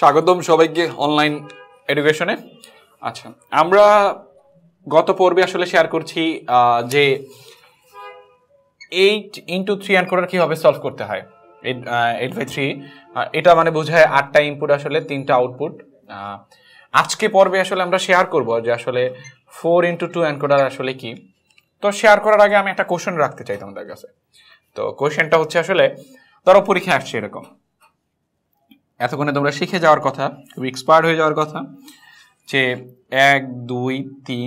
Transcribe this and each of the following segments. स्वागतम सबाइके अनलाइन एडुकेशने। अच्छा आमरा गत पर्वे आसले शेयर करछि जे 8 × 3 অঙ্কটা কিভাবে সলভ করতে হয়। 8/3 এটা মানে বোঝায় 8টা ইনপুট আসলে 3টা আউটপুট। আজকে পর্বে আসলে আমরা শেয়ার করব যে আসলে 4 × 2 অঙ্কটা আসলে কি। তো শেয়ার করার আগে আমি একটা কোশ্চেন রাখতে চাই তোমাদের কাছে। তো কোশ্চেনটা হচ্ছে আসলে ধরো পরীক্ষা আসছে এরকম, এতক্ষণে তোমরা শিখে যাওয়ার কথা, খুব এক্সপার্ট হয়ে যাওয়ার কথা যে 1 2 3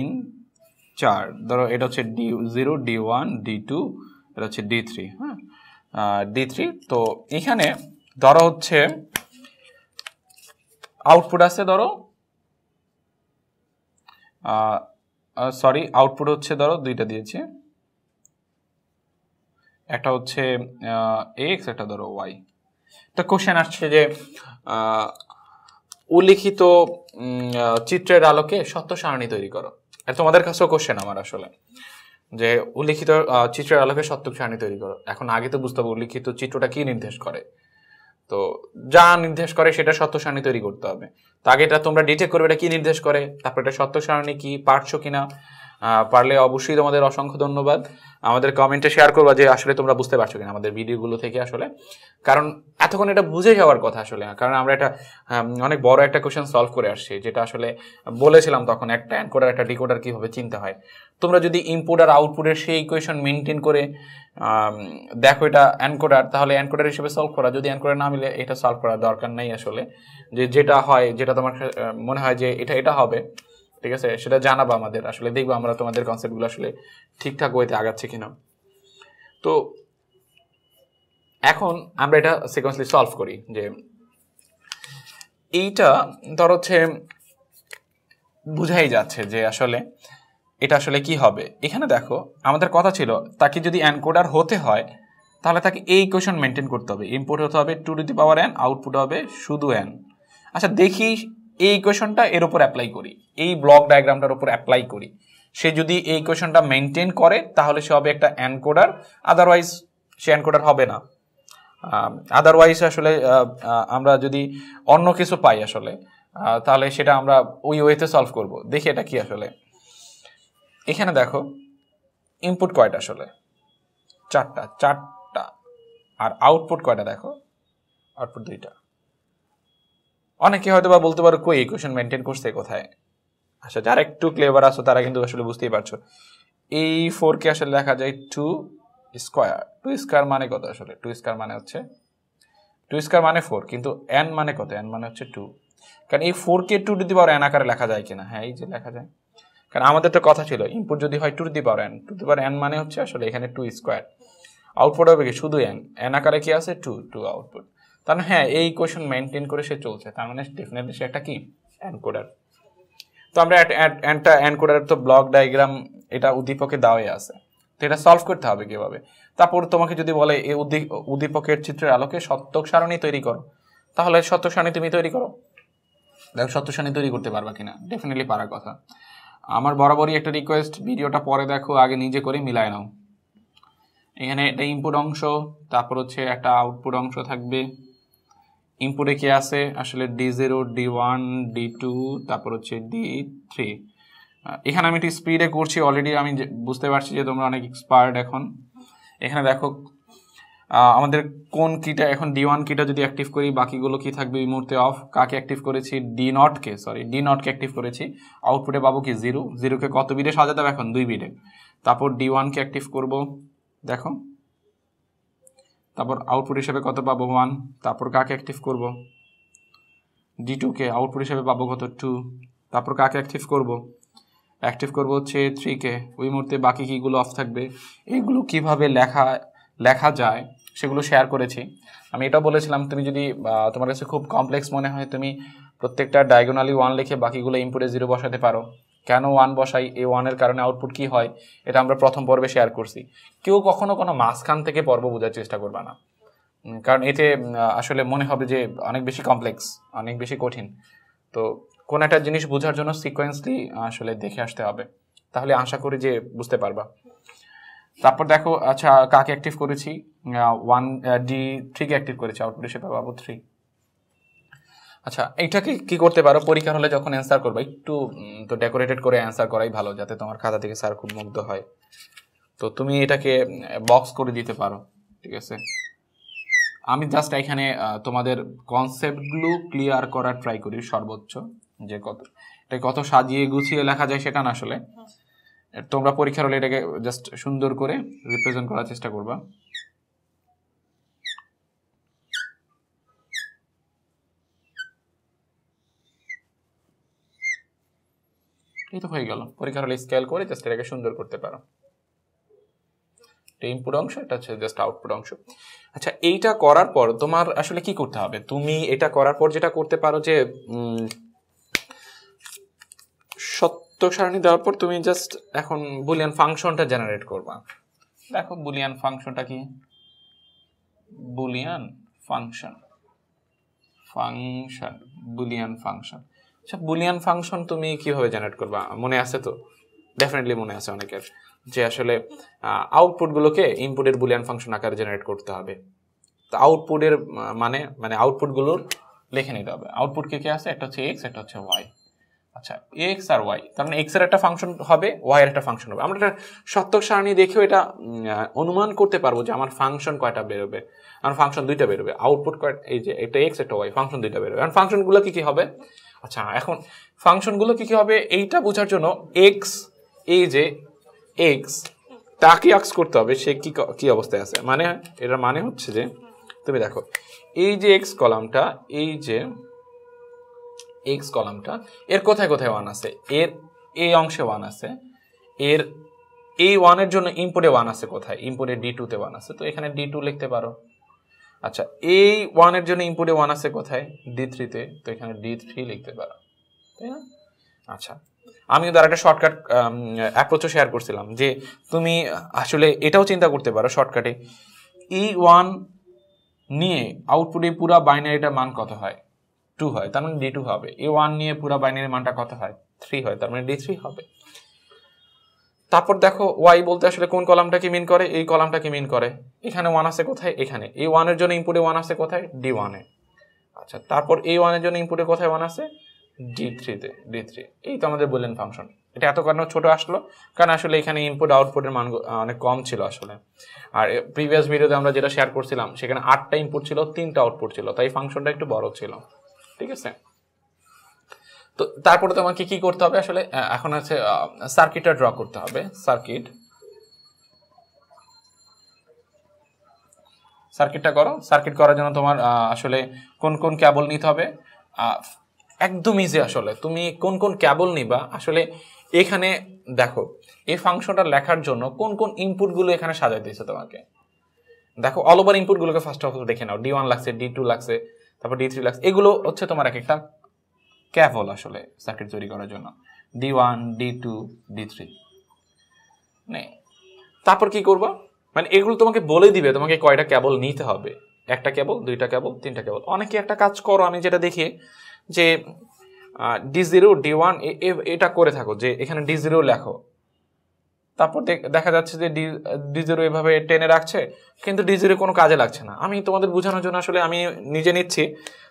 4 ধরো এটা হচ্ছে D0 D1 D2 এটা হচ্ছে D3। হ্যাঁ D3 তো এখানে ধরো হচ্ছে আউটপুট আছে, ধরো সরি আউটপুট হচ্ছে ধরো দুইটা দিয়েছে, একটা হচ্ছে x একটা ধরো y। তো কোশ্চেন আসছে যে উল্লিখিত চিত্রের আলোকে সত্য সারণী তৈরি করো। এটা তোমাদের কাছেও কোশ্চেন আমার আসলে যে উল্লিখিত চিত্রের আলোকে সত্য সারণী তৈরি করো। এখন আগে তো বুঝতে হবে উল্লিখিত চিত্রটা কি নির্দেশ করে, তো যা নির্দেশ করে সেটা সত্য সারণী তৈরি করতে হবে। তো আগে এটা তোমরা ডিটেক্ট করবে এটা কি নির্দেশ করে, তারপর এটা সত্য সারণী কি পারছো কিনা। পারলে অবশ্যই তোমাদের অসংখ্য ধন্যবাদ, আমাদের কমেন্টে শেয়ার করবা যে আসলে তোমরা বুঝতে পারছো কিনা আমাদের ভিডিওগুলো থেকে আসলে, কারণ এতক্ষণ এটা বুঝে যাওয়ার কথা আসলে, কারণ আমরা এটা অনেক বড় একটা কোশ্চেন সলভ করে আসছি যেটা আসলে বলেছিলাম তখন একটা এনকোডার একটা ডিকোডার কীভাবে চিনতে হয়। তোমরা যদি ইনপুট আর আউটপুটের সেই ইকুয়েশন মেনটেন করে দেখো এটা এনকোডার, তাহলে এনকোডার হিসেবে সলভ করা, যদি এনকোডার না মিলে এটা সলভ করার দরকার নেই আসলে। যেটা হয় যেটা তোমার মনে হয় যে এটা এটা হবে, ঠিক আছে সেটা জানাবো আমাদের, আসলে দেখবো আমরা তোমাদের কনসেপ্টগুলো আসলে ঠিকঠাক ওয়েতে আগাচ্ছে কিনা। তো এখন আমরা এটা সিকোয়েন্সলি সলভ করি যে এইটা ধর হচ্ছে বুঝাই যাচ্ছে যে আসলে এটা আসলে কি হবে। এখানে দেখো আমাদের কথা ছিল তাকে যদি এনকোডার হতে হয় তাহলে তাকে এই ইকুয়েশন মেনটেন করতে হবে, ইনপুট হতে হবে 2^n, আউটপুট হবে শুধু n। আচ্ছা দেখি এই ইকুয়েশনটা এর উপর অ্যাপ্লাই করি, এই ব্লক ডায়াগ্রামটার উপর অ্যাপ্লাই করি, সে যদি এই ইকুয়েশনটা মেনটেন করে তাহলে সে হবে একটা এনকোডার, আদারওয়াইজ সে এনকোডার হবে না। আদারওয়াইজ আসলে আমরা যদি অন্য কিছু পাই আসলে তাহলে সেটা আমরা ওই ওয়েতে সলভ করব। দেখি এটা কি আসলে। এখানে দেখো ইনপুট কয়টা আসলে 4টা, আর আউটপুট কয়টা দেখো আউটপুট 2টা। অনেকে হয়তো বা বলতে পারো কই ইকুয়েশন মেনটেন করছে কোথায়। আচ্ছা যারা একটু ক্লেভার আছো তারা কিন্তু আসলে বুঝতেই পারছো এই 4কে আসলে দেখা যায় 2²। 2² মানে কত আসলে, 2² মানে হচ্ছে 2² মানে 4, কিন্তু n মানে কত, n মানে হচ্ছে 2। কারণ এই 4কে 2n আকারে লেখা যায় কিনা, হ্যাঁ এই যে লেখা যায়, কারণ আমাদের তো কথা ছিল ইনপুট যদি হয় 2n, 2n মানে হচ্ছে আসলে এখানে 2², আউটপুট হবে কি শুধু n আকারে কি আছে 2 আউটপুট। তার মানে হ্যাঁ এই ইকুয়েশন মেনটেন করে সে চলছে, তার মানে ডেফিনেটলি সে একটা কি এনকোডার। তো আমরা একটা এনকোডার তো ব্লক ডায়াগ্রাম এটা উদ্দীপকে দেওয়াই আছে, তো এটা সলভ করতে হবে কিভাবে। তারপর তোমাকে যদি বলে এই উদ্দীপকের চিত্রের আলোকে সত্যক সারণী তৈরি করো, তাহলে সত্যক সারণী তুমি তৈরি করো। দেখো সত্য সারণী তৈরি করতে পারবা কিনা, ডেফিনেটলি পারার কথা। আমার বরাবরই একটা রিকোয়েস্ট, ভিডিওটা পরে দেখো আগে নিজে করে মিলায় নাও। এখানে একটা ইনপুট অংশ, তারপর হচ্ছে একটা আউটপুট অংশ থাকবে। ইনপুটে কি আছে আসলে D0 D1 D2, তারপর হচ্ছে D3। এখানে আমি একটু স্পিডে করছি, অলরেডি আমি বুঝতে পারছি যে তোমরা অনেক এক্সপার্ট এখন। এখানে দেখো আমাদের কোন কিটা এখন D1 কিটা যদি অ্যাক্টিভ করি বাকিগুলো কি থাকবে এই মুহূর্তে অফ। কাকে অ্যাক্টিভ করেছি, D0 কে অ্যাক্টিভ করেছি, আউটপুটে পাবো কি 0 কে কত বিটে সাজাতে হবে এখন 2 বিটে। তারপর D1 কে অ্যাক্টিভ করব দেখো, তারপর আউটপুট হিসেবে কত পাবো 1। তারপর কাকে অ্যাক্টিভ করব, D2 কে, আউটপুট হিসেবে পাবো কত 2। তারপর কাকে অ্যাক্টিভ করব হচ্ছে 3 কে। ওই মুহূর্তে বাকি কীগুলো অফ থাকবে, এইগুলো কিভাবে লেখা যায় সেগুলো শেয়ার করেছি। আমি এটা বলেছিলাম তুমি যদি তোমার কাছে খুব কমপ্লেক্স মনে হয় তুমি প্রত্যেকটা ডায়াগোনালি 1 লিখে বাকিগুলো ইনপুটে 0 বসাতে পারো। কেন 1 বসাই, এই 1-এর কারণে আউটপুট কি হয় এটা আমরা প্রথম পর্বে শেয়ার করছি। কেউ কখনো কোনো মাঝখান থেকে পর্ব বোঝার চেষ্টা করবে না, কারণ এতে আসলে মনে হবে যে অনেক বেশি কমপ্লেক্স অনেক বেশি কঠিন। তো কোন একটা জিনিস বোঝার জন্য সিকোয়েন্সলি আসলে দেখে আসতে হবে, তাহলে আশা করি যে বুঝতে পারবা। তারপর দেখো আচ্ছা কাকে অ্যাক্টিভ করেছি, D3 কে অ্যাক্টিভ করেছি, আউটপুট হিসেবে পাবো 3। আচ্ছা এইটাকে কি করতে পারো পরীক্ষার হলে যখন অ্যানসার করবে একটু তো ডেকোরেটেড করে অ্যানসার করাই ভালো যাতে তোমার খাতা থেকে স্যার খুব মুগ্ধ হয় তো তুমি এটাকে বক্স করে দিতে পারো ঠিক আছে আমি জাস্ট এখানে তোমাদের কনসেপ্টগুলো ক্লিয়ার করার ট্রাই করি সর্বোচ্চ যে কত এটা কত সাজিয়ে গুছিয়ে লেখা যায় সেটা না আসলে তোমরা পরীক্ষার হলে এটাকে জাস্ট সুন্দর করে রিপ্রেজেন্ট করার চেষ্টা করবা এই তো হয়ে গেল পরীক্ষার হলে স্কেল করে জাস্ট এটাকে সুন্দর করতে পারো এই ইনপুট অংশ এটা হচ্ছে জাস্ট আউটপুট অংশ আচ্ছা এইটা করার পর তোমার আসলে কি করতে হবে তুমি এটা করার পর যেটা করতে পারো যে সত্য সারণী দেওয়ার পর তুমি জাস্ট এখন বুলিয়ান ফাংশনটা জেনারেট করবা দেখো বুলিয়ান ফাংশনটা কি Boolean function function Boolean function আচ্ছা বুলিয়ান ফাংশন তুমি কিভাবে জেনারেট করবা মনে আছে তো ডেফিনেটলি মনে আছে অনেকের যে আসলে আউটপুট গুলোকে ইনপুটের বুলিয়ান ফাংশন আকারে জেনারেট করতে হবে তো আউটপুটের মানে মানে আউটপুট গুলোর লিখে নিতে হবে আউটপুট কি কি আছে একটা হচ্ছে x একটা হচ্ছে y আচ্ছা x আর y কারণ x এর একটা ফাংশন হবে y এর একটা ফাংশন হবে আমরা এটা সত্যক সারণী দেখেও এটা অনুমান করতে পারবো যে আমার ফাংশন কয়টা বের হবে আমার ফাংশন দুইটা বের হবে আউটপুট কয় এই যে একটা x একটা y ফাংশন দুইটা বের হবে আর ফাংশনগুলো কি কি হবে আচ্ছা এখন ফাংশনগুলো কি কি হবে এইটা বোঝার জন্য x এই যে x তাকে অ্যাক্স করতে হবে সে কি কি অবস্থায় আছে মানে এটার মানে হচ্ছে যে তুমি দেখো এই যে x কলামটা এই যে x কলামটা এর কোথায় কোথায় 1 আছে এর এই অংশে 1 আছে এর এই 1 এর জন্য ইনপুটে 1 আছে কোথায় ইনপুটে d2 তে 1 আছে তো এখানে d2 লিখতে পারো আচ্ছা এই 1 এর জন্য ইনপুটে 1 আছে কোথায় d3 তে তো এখানে d3 লিখতে পারো তাই না আচ্ছা আমি ওদের একটা শর্টকাট অ্যাপ্রোচও শেয়ার করছিলাম যে তুমি আসলে এটাও চিন্তা করতে পারো শর্টকাটে e1 নিয়ে আউটপুটে পুরো বাইনারিটার মান কত হয় 2 হয় তার মানে d2 হবে e1 নিয়ে পুরো বাইনারির মানটা কত হয় 3 হয় তার মানে d3 হবে তারপর দেখো y বলতে আসলে কোন কলামটাকে মিন করে এই কলামটাকে মিন করে এখানে 1 আছে কোথায় এখানে e1 এর জন্য ইনপুটে 1 আছে কোথায় d1 এ আচ্ছা তারপর e1 এর জন্য ইনপুটে কোথায় 1 আছে d3 তে d3 এই তো আমাদের বুলিয়ান ফাংশন এটা এত কারণে ছোট আসলো কারণ আসলে এখানে ইনপুট আউটপুটের মান অনেক কম ছিল আসলে আর প্রিভিয়াস ভিডিওতে আমরা যেটা শেয়ার করছিলাম সেখানে 8টা ইনপুট ছিল 3টা আউটপুট ছিল তাই ফাংশনটা একটু বড় ছিল ঠিক আছে তো তারপরে তোমাকে কি করতে হবে আসলে এখন আছে সার্কিটটা ড্র করতে হবে সার্কিটটা করো সার্কিট করার জন্য তোমার আসলে কোন কোন কেবল নিতে হবে একদম ইজি আসলে তুমি কোন কোন কেবল নিবা আসলে এখানে দেখো এই ফাংশনটা লেখার জন্য কোন কোন ইনপুট গুলো এখানে সাজাই দিয়েছে তোমাকে দেখো অল ওভার ইনপুট গুলোকে ফার্স্ট অফ অল দেখে নাও d1 লাগছে d2 লাগছে তারপর d3 লাগছে এগুলো হচ্ছে তোমার এক একটা কেবল আসলে সার্কিট তৈরি করার জন্য d1 d2 d3 নে তারপর কি করবা মানে এগুলো তোমাকে বলে দিবে তোমাকে কয়টা কেবল নিতে হবে একটা কেবল দুইটা কেবল তিনটা কেবল অনেকে একটা কাজ করো আমি যেটা দেখি যে d0 d1 এটা করে থাকো যে এখানে d0 লেখো তারপর দেখা যাচ্ছে যে d0 এভাবে টেনে রাখছে কিন্তু d0 কোনো কাজে লাগছে না আমি তোমাদের বোঝানোর জন্য আসলে আমি নিজে নিচ্ছি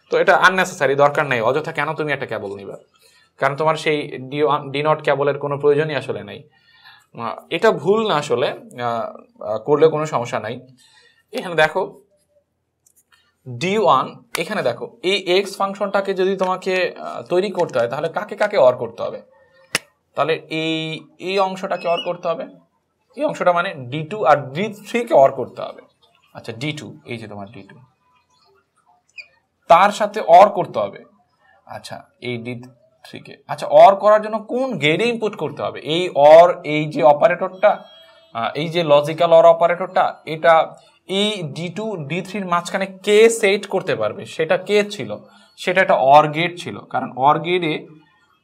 তো এটা আননেসেসারি দরকার নাই অযথা কেন তুমি একটা কেবল নিবা কারণ তোমার সেই d0 কেবলের কোনো প্রয়োজনই আসলে নাই এটা ভুল না আসলে করলে কোনো সমস্যা নাই এখানে দেখো d1 এখানে দেখো এই x ফাংশনটাকে যদি তোমাকে তৈরি করতে হয় তাহলে কাকে কাকে অর করতে হবে তাহলে এই অংশটাকে অর করতে হবে এই অংশটা মানে d2 R d3 K or করতে হবে আচ্ছা d2 এই যে তোমার d2 তার সাথে অর করতে হবে আচ্ছা এই d3 কে আচ্ছা অর করার জন্য কোন গেটে ইনপুট করতে হবে এই অর এই যে অপারেটরটা এই যে লজিক্যাল অর অপারেটরটা এটা এই d2 d3 এর মাঝখানে কে সেট করতে পারবে সেটা কে ছিল সেটা একটা অর গেট ছিল কারণ অর গেটে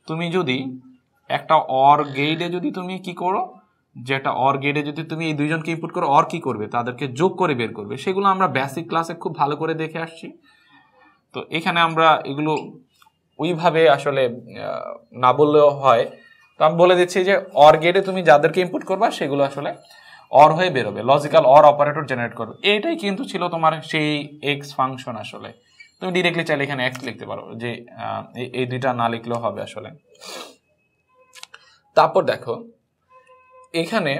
তুমি যদি একটা অর গেটে যদি তুমি কি করো যেটা অর গেটে যদি তুমি এই দুইজনকে ইনপুট করো অর কি করবে তাদেরকে যোগ করে বের করবে সেগুলো আমরা বেসিক ক্লাসে খুব ভালো করে দেখে আসছি তো এখানে আমরা এগুলো ওইভাবে আসলে না বললেও হয় তো আমি বলে দিচ্ছি যে অর গেটে তুমি যাদেরকে ইনপুট করবা সেগুলো আসলে অর হয়ে বের হবে লজিক্যাল অর অপারেটর জেনারেট করবে এটাই কিন্তু ছিল তোমার সেই x ফাংশন আসলে তুমি ডিরেক্টলি চাইলে এখানে এক্স লিখতে পারো, যে এই দুইটা না লিখলেও হবে আসলে। তারপর দেখো এখানে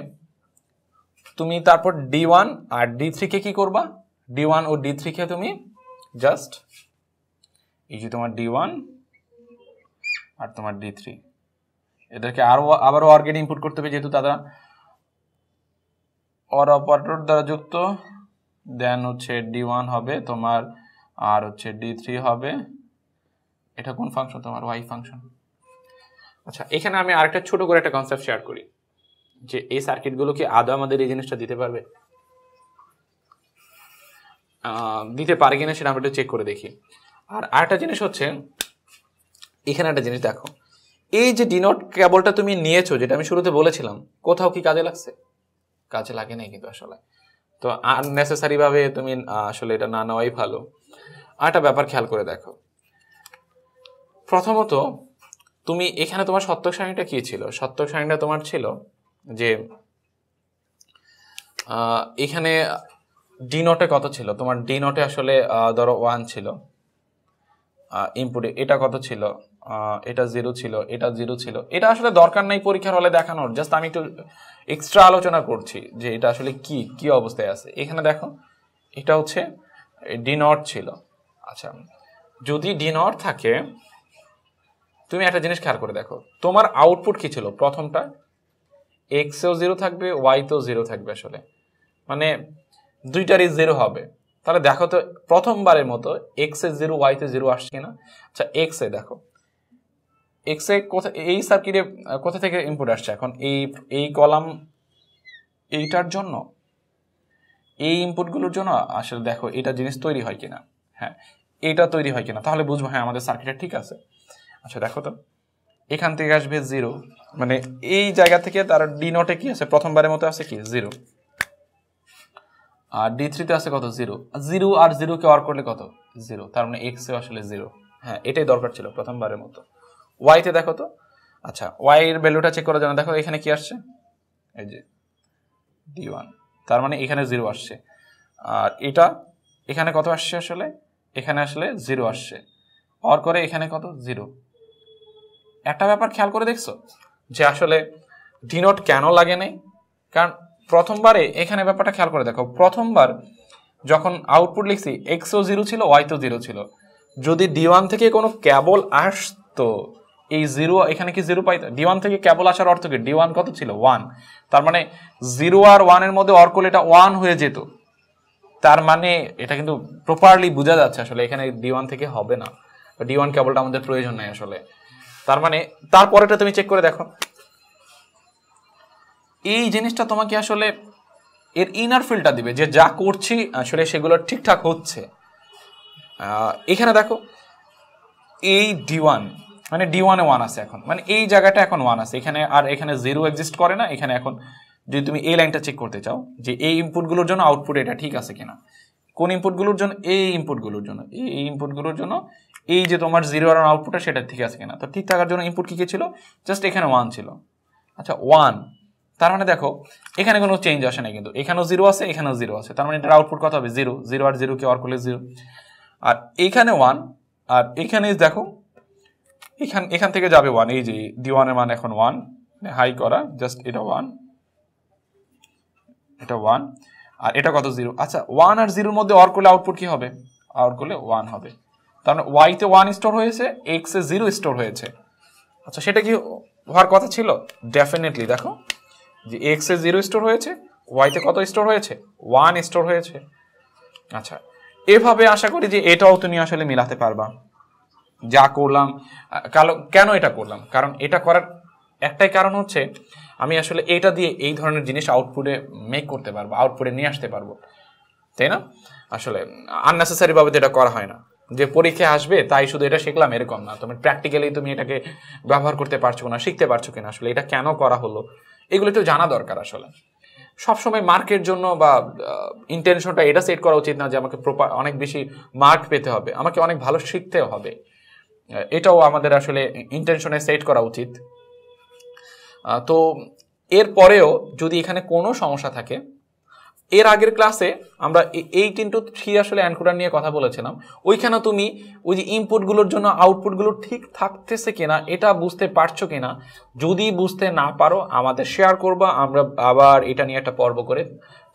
তুমি তারপর d1 আর d3 কে কি করবা, d1 ও d3 কে তুমি জাস্ট এই যে তোমার d1 আর তোমার d3 এদেরকে আর আবারও অর্গেট ইনপুট করতে হবে, যেহেতু তারা অর অপারেটর দ্বারা যুক্ত। দেন হচ্ছে d1 হবে তোমার আর হচ্ছে d3 হবে, এটা কোন ফাংশন তোমার y ফাংশন। আচ্ছা এখানে আমি আরেকটা ছোট করে একটা কনসেপ্ট শেয়ার করি, যে এই সার্কিটগুলো কি আদৌ আমাদের এই জিনিসটা দিতে পারবে, দিতে পারে কিনা সেটা আমরা একটু চেক করে দেখি। আর আরেকটা জিনিস হচ্ছে এখানে একটা জিনিস দেখো, এই যে ডিনোট কেবলটা তুমি নিয়েছো যেটা আমি শুরুতে বলেছিলাম, কোথাও কি কাজে লাগছে? কাজে লাগে নাই কিন্তু আসলে, তো আননেসেসারি ভাবে তুমি আসলে এটা না নেওয়াই ভালো। আরেকটা ব্যাপার খেয়াল করে দেখো, প্রথমত তুমি এখানে তোমার সত্যক সারণীটা কি ছিল, সত্যক সারণীটা তোমার ছিল যে এখানে ডি নোটে কত ছিল, তোমার ডি নোটে আসলে ধরো 1 ছিল ইনপুটে, এটা কত ছিল, এটা 0 ছিল, এটা 0 ছিল। এটা আসলে দরকার নাই পরীক্ষার হলে দেখানোর, জাস্ট আমি একটু এক্সট্রা আলোচনা করছি যে এটা আসলে কি কি অবস্থায় আছে। এখানে দেখো এটা হচ্ছে ডি নট ছিল। আচ্ছা যদি ডি নট থাকে তুমি একটা জিনিস খেয়াল করে দেখো তোমার আউটপুট কি ছিল, প্রথমটা এক্সেও 0 থাকবে, ওয়াইতেও 0 থাকবে, আসলে মানে দুইটারই 0 হবে। তাহলে দেখো তো প্রথমবারের মতো এক্স এ 0 ওয়াইতে 0 আসছে কিনা। আচ্ছা এক্স এ দেখো, এক্স এ কোথা এই সার্কিটে কোথা থেকে ইনপুট আসছে, এখন এই কলাম এইটার জন্য এই ইনপুটগুলোর জন্য আসলে দেখো এটা জিনিস তৈরি হয় কিনা, হ্যাঁ এটা তৈরি হয় কিনা, তাহলে বুঝবো হ্যাঁ আমাদের সার্কিটটা ঠিক আছে। আচ্ছা দেখো তো এখান থেকে আসবে 0, মানে এই জায়গা থেকে তার ডি নোটে কি আছে প্রথমবারের মতো আছে কি 0, আর ডি থ্রিতে আছে কত 0, 0 আর 0 কে অর করলে কত 0, তার মানে এক্স এ আসলে 0, হ্যাঁ এটাই দরকার ছিল প্রথমবারের মতো। ওয়াইতে দেখো তো, আচ্ছা ওয়াই এর ভ্যালুটা চেক করার জন্য দেখো এখানে কি আসছে, এই যে d1, তার মানে এখানে 0 আসছে, আর এটা এখানে কত আসছে আসলে এখানে আসলে 0 আসছে, অর করে এখানে কত 0। একটা ব্যাপার খেয়াল করে দেখছো যে আসলে ডি নোট কেন লাগে নাই, কারণ প্রথমবারে এখানে ব্যাপারটা খেয়াল করে দেখো, প্রথমবার যখন আউটপুট লিখছি এক্সও 0 ছিল, ওয়াইতেও 0 ছিল। যদি d1 থেকে কোনো কেবল আসতো এই 0 এখানে কি 0 পাইতো, d1 থেকে কেবল আসার অর্থ কি d1 কত ছিল 1, তার মানে 0 আর 1 এর মধ্যে অর করলে এটা 1 হয়ে যেত, তার মানে এটা কিন্তু প্রপারলি বোঝা যাচ্ছে আসলে এখানে d1 থেকে হবে না, d1 কেবলটা আমাদের প্রয়োজন নাই আসলে। তার মানে তারপরেটা তুমি চেক করে দেখো এই জিনিসটা তোমাকে আসলে এর ইনার ফিল্ডটা দিবে যে যা করছি আসলে সেগুলো ঠিকঠাক হচ্ছে। এখানে দেখো এই d1 মানে d1 এ 1 আছে এখন, মানে এই জায়গাটা এখন 1 আছে, এখানে আর এখানে 0 এক্সিস্ট করে না। এখানে এখন যদি তুমি এই লাইনটা চেক করতে চাও যে এই ইনপুটগুলোর জন্য আউটপুট এটা ঠিক আছে কিনা, কোন ইনপুটগুলোর জন্য এই ইনপুটগুলোর জন্য এই ইনপুটগুলোর জন্য এই যে তোমার 0 আর আউটপুটটা সেটা ঠিক আছে কিনা, তো ঠিক থাকার জন্য ইনপুট কি কি ছিল জাস্ট এখানে 1 ছিল। আচ্ছা 1 তার মানে দেখো এখানে কোনো চেঞ্জ আসে না, কিন্তু এখানেও 0 আছে এখানেও 0 আছে, তার মানে এটার আউটপুট কত হবে 0, 0 আর 0 কে অর করলে 0, আর এখানে 1 আর এখানে দেখো এখান থেকে যাবে 1, এই যে d1 এর মান এখন 1 মানে হাই করা জাস্ট এটা 1 এটা 1 আর এটা কত 0। আচ্ছা 1 আর 0 এর মধ্যে অর করলে আউটপুট কি হবে, অর করলে 1 হবে, তার মানে y তে 1 স্টোর হয়েছে, x এ 0 স্টোর হয়েছে। আচ্ছা সেটা কি হওয়ার কথা ছিল, ডেফিনেটলি দেখো যে x এ 0 স্টোর হয়েছে, y তে কত স্টোর হয়েছে 1 স্টোর হয়েছে। আচ্ছা এভাবে আশা করি যে এটাও তুমি আসলে মিলাতে পারবা, যা করলাম কেন এটা করলাম, কারণ এটা করার একটাই কারণ হচ্ছে আমি আসলে এটা দিয়ে এই ধরনের জিনিস আউটপুটে মেক করতে পারবো, আউটপুটে নিয়ে আসতে পারবো, তাই না? আসলে আননেসেসারি ভাবে এটা করা হয় না যে পরীক্ষায় আসবে তাই শুধু এটা শিখলাম এরকম না, তুমি প্র্যাকটিক্যালি তুমি এটাকে ব্যবহার করতে পারছো না, শিখতে পারছো কিনা, আসলে এটা কেন করা হলো এগুলো একটু জানা দরকার। আসলে সবসময় মার্কের জন্য বা ইন্টেনশনটা এটা সেট করা উচিত না যে আমাকে প্রপার অনেক বেশি মার্ক পেতে হবে, আমাকে অনেক ভালো শিখতেও হবে, এটাও আমাদের আসলে ইন্টেনশনে সেট করা উচিত। তো এরপরেও যদি এখানে কোনো সমস্যা থাকে एर आगेर क्लासे आमरा 8 into 3 आसले एनकोडार निये कथा बोलेछिलाम ओइखाने तुमी ओइ जे इनपुटगुलोर जोन्नो आउटपुटगुलो ठीक थाकतेछे किना एटा बुझते पारछो किना जोदि बुझते ना पारो आमादेर शेयार करबा आमरा आबार एटा निये एकटा पर्ब करे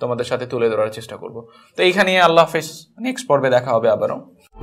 तोमादेर साथे तुले धरार चेष्टा करब। तो एइखानेই আল্লাহ হাফেজ, नेक्स्ट पर्वे देखा होबे आबारो।